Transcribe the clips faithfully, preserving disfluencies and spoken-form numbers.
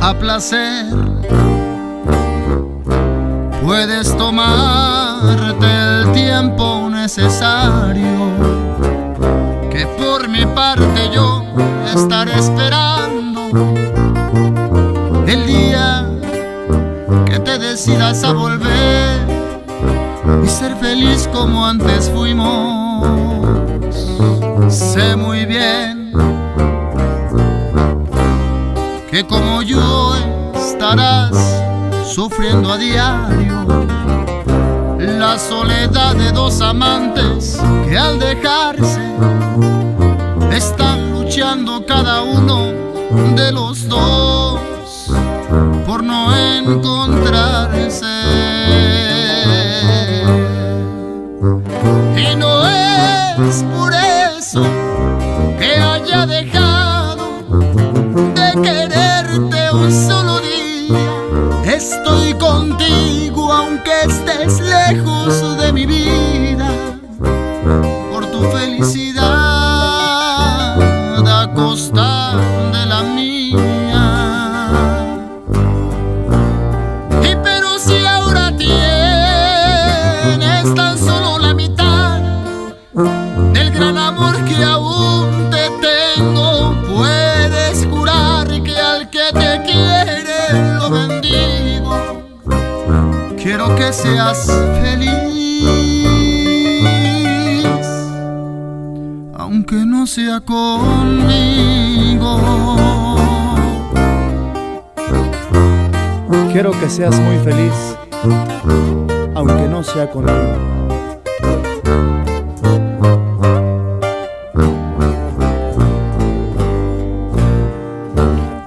A placer puedes tomarte el tiempo necesario, que por mi parte yo estaré esperando el día que te decidas a volver y ser feliz como antes fuimos. Sé muy bien que como yo estarás sufriendo a diario la soledad de dos amantes que al dejarse están luchando cada uno de los dos por no encontrarse. Y no es por eso que haya dejado de quererte un solo día. Estoy contigo aunque estés lejos de mi vida. Por tu felicidad a costa de la mía. Quiero que seas feliz, aunque no sea conmigo. Quiero que seas muy feliz, aunque no sea conmigo.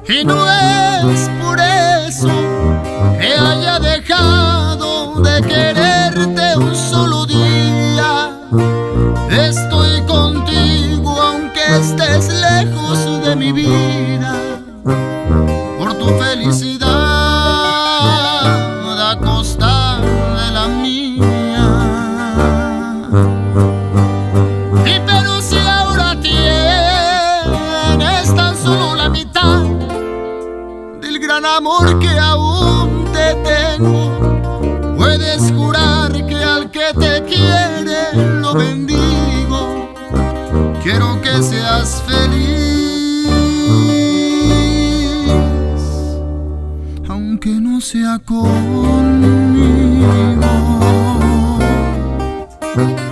Y no es por eso que haya dejado de quererte un solo día. Estoy contigo aunque estés lejos de mi vida. Por tu felicidad a costa de la mía. Y pero si ahora tienes tan solo la mitad del gran amor que aún te tengo, puedes jurar que al que te quiere lo bendigo. Quiero que seas feliz, aunque no sea conmigo.